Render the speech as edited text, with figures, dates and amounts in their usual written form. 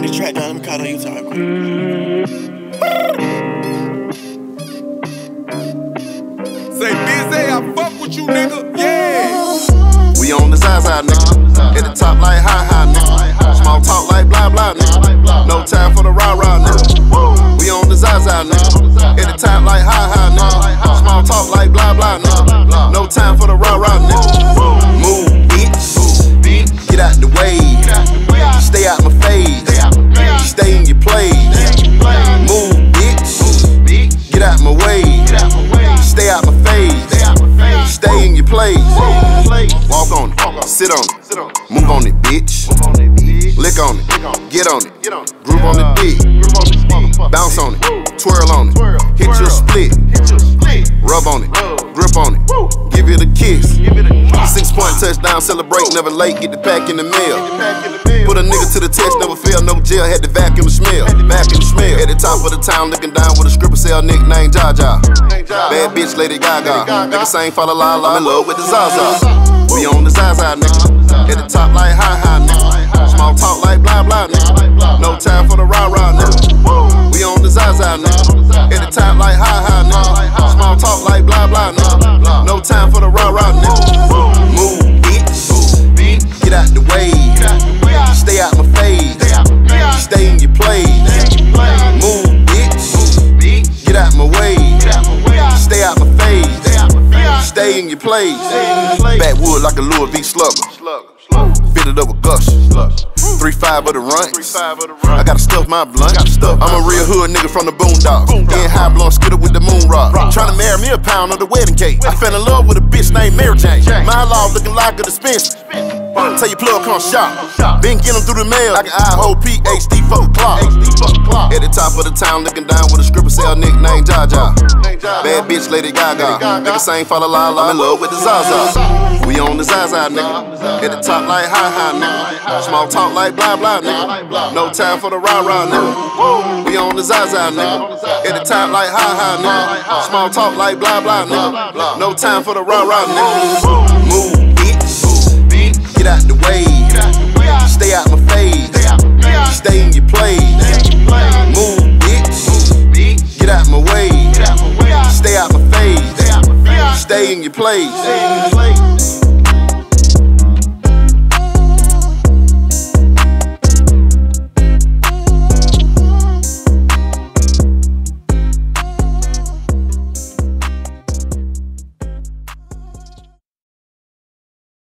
made a track down, I'm caught on you talking. Say, ZA, I fuck with you, nigga. Yeah. We on the ZA ZA, nigga. At the top like hi-hi, nigga. Small talk like blah-blah, nigga. No time for the rah-rah, nigga. We on the ZA ZA, nigga. At the top like hi-hi, nigga. Small talk like blah-blah, nigga. No time for the rah-rah, nigga. Move, bitch. Get out the way. Stay out my face. Stay in your place. Move, bitch. Get out my way. Stay out my face. Stay in your place. Walk on it. Sit on it. Move on it, bitch. Lick on it. Get on it. Groove on the dick. Bounce on it. Twirl on it. Hit your split. Rub on it. Grip on it. Give it a kiss. 6-point touchdown, celebrate, never late, get the pack in the mail. Put a nigga to the test, never fail, no jail, had to vacuum smell. At the top of the town, looking down with a stripper cell, nickname ZA ZA. Bad bitch, Lady Gaga. Nigga sing, follow la la. I'm in love with the ZA ZA. We on the ZA ZA, nigga. At the top like hi-hi, nigga. Small talk like blah-blah, nigga. No time for the rah-rah, nigga. We on the ZA ZA, nigga. At the top like hi-hi, nigga. Small talk like blah-blah, nigga. No time for the rah-rah, nigga. Move, bitch. Get out the way. Stay out my face. Stay in your place. Move, bitch. Get out my way. Stay out my face. Stay in your place. Backwood like a Louis V slugger. Fitted up with gush. 3-5 of the runs. I gotta stuff my blunt. I'm a real hood nigga from the boondocks. Getting high, blowing skitter with the moon rock. Tryna marry me a pound of the wedding cake. I fell in love with a bitch named Mary Jane. My law looking like a dispenser. Tell your plug, come shop. Been getting them through the mail like an IHOP HD fuck clock. At the top of the town, looking down with a stripper cell, nickname ZA ZA. Bad bitch, Lady Gaga. Nigga sing, follow la la. I'm in love with the ZA ZA. We on the ZA ZA, nigga. At the top like hi-hi, nigga. Small talk like blah-blah, nigga. No time for the rah-rah, nigga. We on the ZA ZA, nigga. At the top like hi-hi, nigga. Small talk like blah-blah, nigga. No time for the rah-rah, nigga. Move.